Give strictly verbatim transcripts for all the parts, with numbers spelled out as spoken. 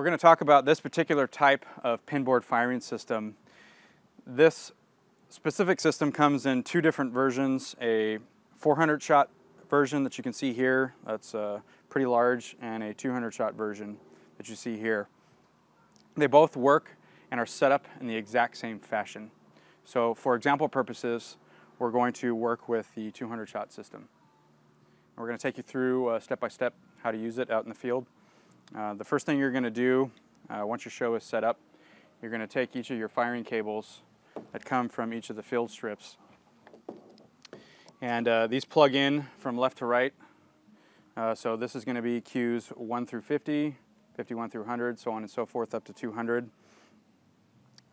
We're going to talk about this particular type of pinboard firing system. This specific system comes in two different versions, a four hundred shot version that you can see here, that's uh, pretty large, and a two hundred shot version that you see here. They both work and are set up in the exact same fashion. So for example purposes, we're going to work with the two hundred shot system. We're going to take you through uh, step by step how to use it out in the field. Uh, the first thing you're going to do uh, once your show is set up, you're going to take each of your firing cables that come from each of the field strips, and uh, these plug in from left to right. Uh, so this is going to be Q's one through fifty, fifty-one through one hundred, so on and so forth up to two hundred.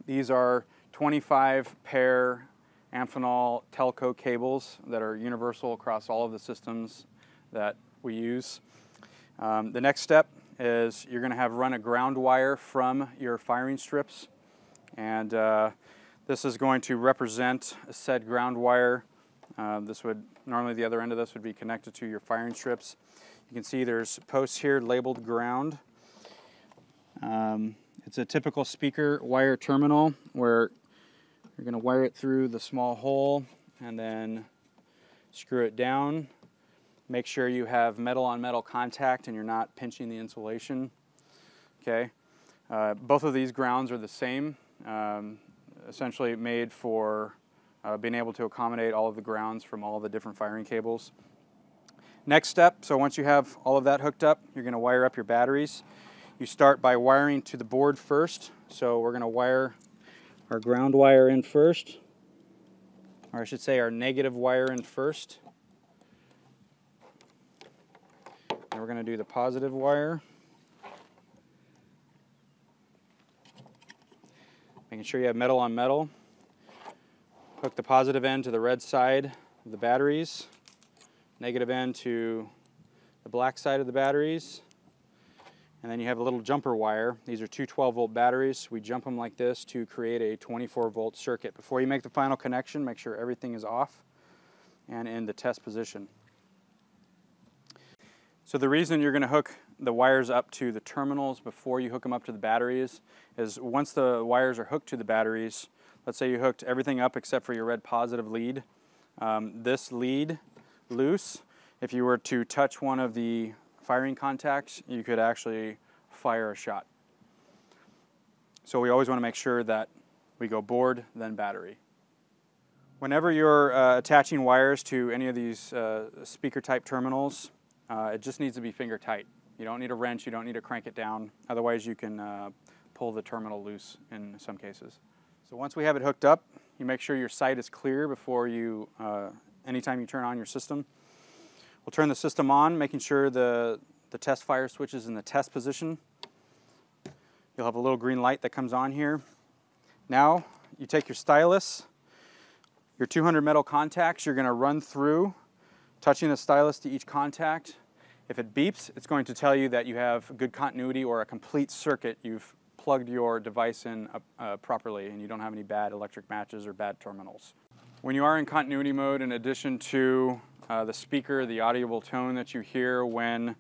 These are twenty-five pair Amphenol telco cables that are universal across all of the systems that we use. Um, the next step is you're going to have run a ground wire from your firing strips, and uh, this is going to represent a said ground wire. Uh, this would normally, the other end of this would be connected to your firing strips. You can see there's posts here labeled ground. Um, it's a typical speaker wire terminal where you're going to wire it through the small hole and then screw it down. Make sure you have metal on metal contact and you're not pinching the insulation. Okay, uh, both of these grounds are the same, um, essentially made for Uh, being able to accommodate all of the grounds from all the different firing cables. Next step, so once you have all of that hooked up, you're going to wire up your batteries. You start by wiring to the board first. So we're going to wire our ground wire in first, or I should say our negative wire in first. And we're going to do the positive wire, making sure you have metal on metal. Hook the positive end to the red side of the batteries, negative end to the black side of the batteries, and then you have a little jumper wire. These are two twelve volt batteries. We jump them like this to create a twenty-four volt circuit. Before you make the final connection, make sure everything is off and in the test position. So the reason you're going to hook the wires up to the terminals before you hook them up to the batteries is once the wires are hooked to the batteries, let's say you hooked everything up except for your red positive lead. Um, this lead loose, if you were to touch one of the firing contacts, you could actually fire a shot. So we always want to make sure that we go board, then battery. Whenever you're uh, attaching wires to any of these uh, speaker type terminals, uh, it just needs to be finger tight. You don't need a wrench, you don't need to crank it down, otherwise you can uh, pull the terminal loose in some cases. So once we have it hooked up, you make sure your sight is clear before you, uh, anytime you turn on your system. We'll turn the system on, making sure the, the test fire switch is in the test position. You'll have a little green light that comes on here. Now, you take your stylus, your two hundred metal contacts, you're gonna run through, touching the stylus to each contact. If it beeps, it's going to tell you that you have good continuity or a complete circuit. You've plugged your device in uh, uh, properly and you don't have any bad electric matches or bad terminals. When you are in continuity mode, in addition to uh, the speaker, the audible tone that you hear when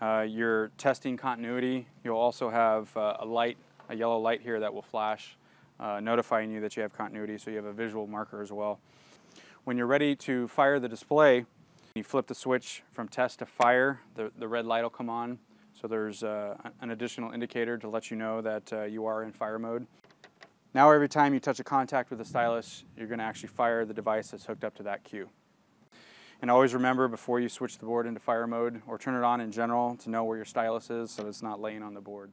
uh, you're testing continuity, you'll also have uh, a light, a yellow light here that will flash, uh, notifying you that you have continuity, so you have a visual marker as well. When you're ready to fire the display, you flip the switch from test to fire, the, the red light will come on. So there's uh, an additional indicator to let you know that uh, you are in fire mode. Now every time you touch a contact with a stylus, you're going to actually fire the device that's hooked up to that Q. And always remember, before you switch the board into fire mode or turn it on in general, to know where your stylus is so it's not laying on the board.